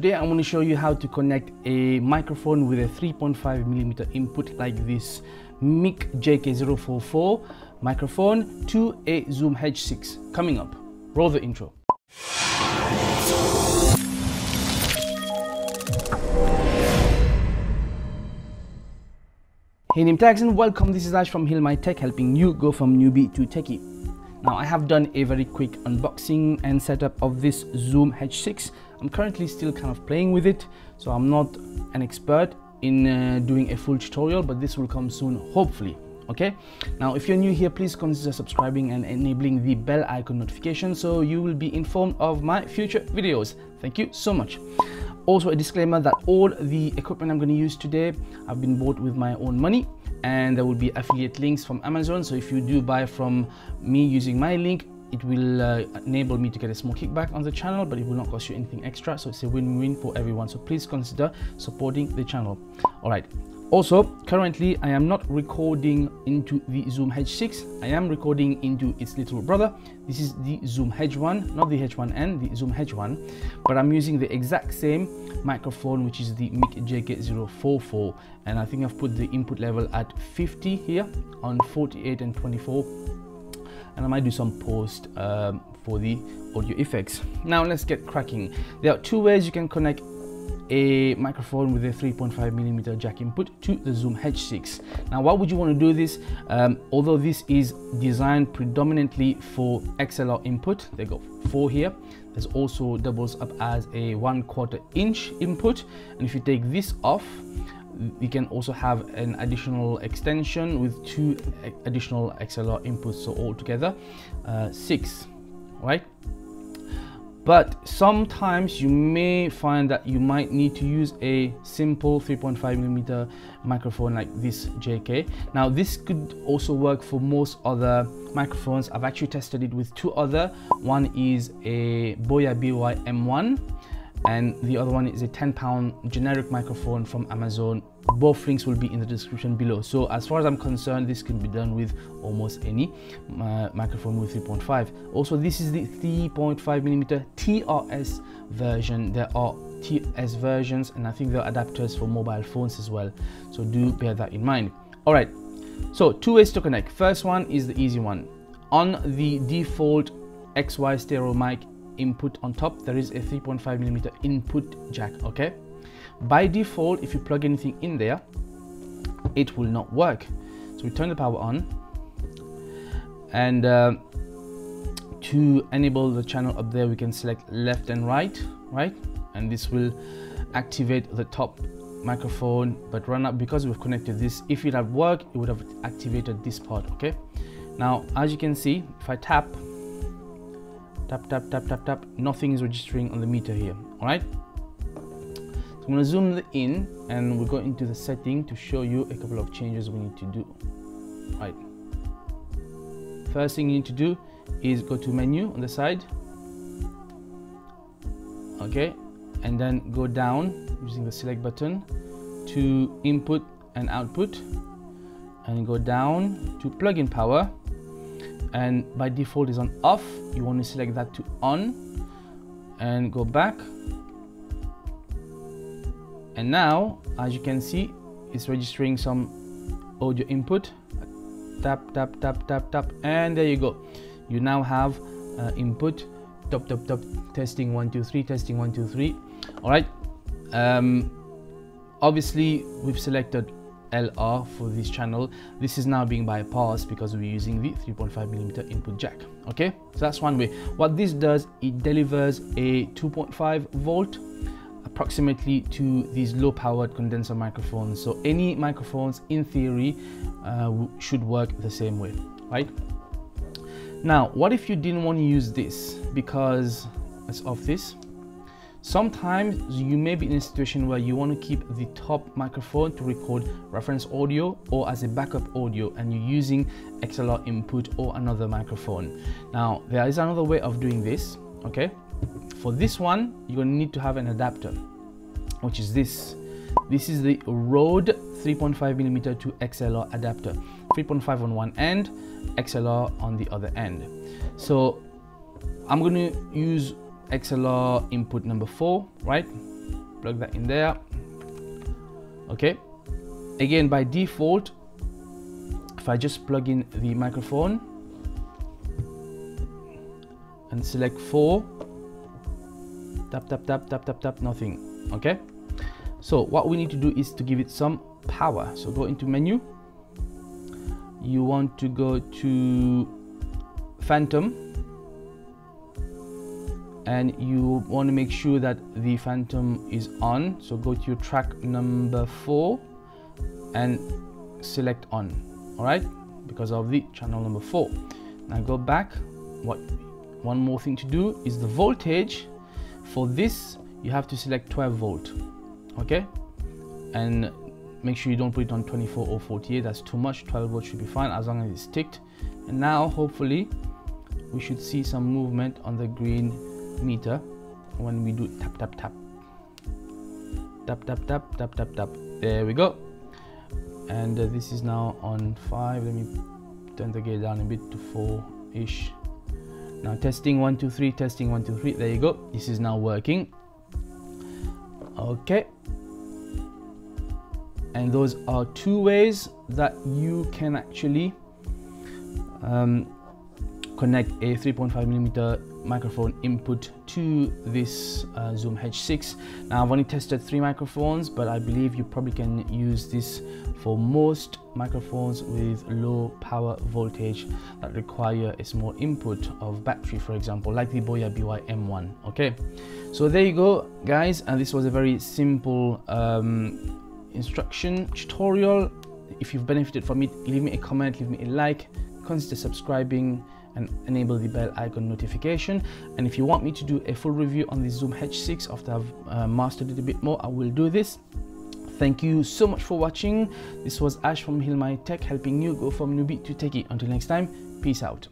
Today I'm going to show you how to connect a microphone with a 3.5mm input like this Mic JK044 microphone to a Zoom H6. Coming up. Roll the intro. Hey Nimetags and welcome, this is Ash from HealMyTech, helping you go from newbie to techie. Now I have done a very quick unboxing and setup of this Zoom H6. I'm currently still kind of playing with it, so I'm not an expert in doing a full tutorial, but this will come soon, hopefully. Okay, now if you're new here, please consider subscribing and enabling the bell icon notification so you will be informed of my future videos. Thank you so much. Also, a disclaimer that all the equipment I'm going to use today I've been bought with my own money, and there will be affiliate links from Amazon, so if you do buy from me using my link, it will enable me to get a small kickback on the channel, but it will not cost you anything extra, so it's a win-win for everyone. So please consider supporting the channel. All right. Also, currently I am not recording into the Zoom H6. I am recording into its little brother. This is the Zoom H1, not the H1N, the Zoom H1, but I'm using the exact same microphone, which is the Mic JK044, and I think I've put the input level at 50 here on 48 and 24, and I might do some post for the audio effects. Now let's get cracking. There are two ways you can connect a microphone with a 3.5mm jack input to the Zoom H6. Now, why would you want to do this? Although this is designed predominantly for XLR input, they got 4 here. There's also doubles up as a 1/4 inch input, and if you take this off, we can also have an additional extension with 2 additional XLR inputs, so altogether 6, right? But sometimes you may find that you might need to use a simple 3.5mm microphone like this JK. Now this could also work for most other microphones. I've actually tested it with 2 other. One is a Boya BY-M1 and the other one is a 10-pound generic microphone from Amazon. Both links will be in the description below. So as far as I'm concerned, this can be done with almost any microphone with 3.5. Also, this is the 3.5mm TRS version. There are TS versions, and I think there are adapters for mobile phones as well, so do bear that in mind. All right, so 2 ways to connect. First one is the easy one. On the default XY stereo mic input on top, there is a 3.5mm input jack. Okay, by default, if you plug anything in there, it will not work. So we turn the power on, and to enable the channel up there, we can select left and right, right, and this will activate the top microphone. But right now, because we've connected this, if it had worked, it would have activated this part. Okay, now as you can see, if I tap, nothing is registering on the meter here. All right, so I'm going to zoom in and we'll go into the setting to show you a couple of changes we need to do. All right, first thing you need to do is go to menu on the side, okay, and then go down using the select button to input and output, and go down to plug-in power, and by default is on off. You want to select that to on and go back, and now as you can see, it's registering some audio input. Tap, and there you go. You now have input. Tap, testing 1 2 3, testing 1 2 3. All right, obviously we've selected LR for this channel. This is now being bypassed because we're using the 3.5mm input jack. Okay, so that's one way. What this does, it delivers a 2.5 volt approximately to these low powered condenser microphones, so any microphones in theory should work the same way, right? Now what if you didn't want to use this because it's off this? Sometimes you may be in a situation where you want to keep the top microphone to record reference audio or as a backup audio, and you're using XLR input or another microphone. Now there is another way of doing this. Okay, for this one you're going to need to have an adapter, which is this. This is the Rode 3.5mm to XLR adapter. 3.5 on one end, XLR on the other end. So I'm going to use XLR input number 4, right? plug that in there. Okay, again, by default, if I just plug in the microphone and select 4, tap tap tap tap tap tap, nothing. Okay, so what we need to do is to give it some power. So go into menu, you want to go to Phantom, and you want to make sure that the Phantom is on. So go to your track number 4 and select on. All right, because of the channel number 4. Now go back. One more thing to do is the voltage. For this, you have to select 12 volt. Okay, and make sure you don't put it on 24 or 48. That's too much. 12 volt should be fine as long as it's ticked. And now hopefully we should see some movement on the green meter when we do tap tap tap tap tap tap tap tap tap. There we go. And this is now on 5. Let me turn the gate down a bit to 4-ish. Now testing 1 2 3, testing 1 2 3. There you go. This is now working. Okay. And those are two ways that you can actually connect a 3.5mm microphone input to this Zoom H6. Now I've only tested 3 microphones, but I believe you probably can use this for most microphones with low power voltage that require a small input of battery, for example, like the Boya BY-M1. Okay, so there you go, guys. And this was a very simple instruction tutorial. If you've benefited from it, leave me a comment, leave me a like, consider subscribing, and enable the bell icon notification. And if you want me to do a full review on the Zoom H6 after I've mastered it a bit more, I will do this. Thank you so much for watching. This was Ash from HealMyTech, helping you go from newbie to techie. Until next time, peace out.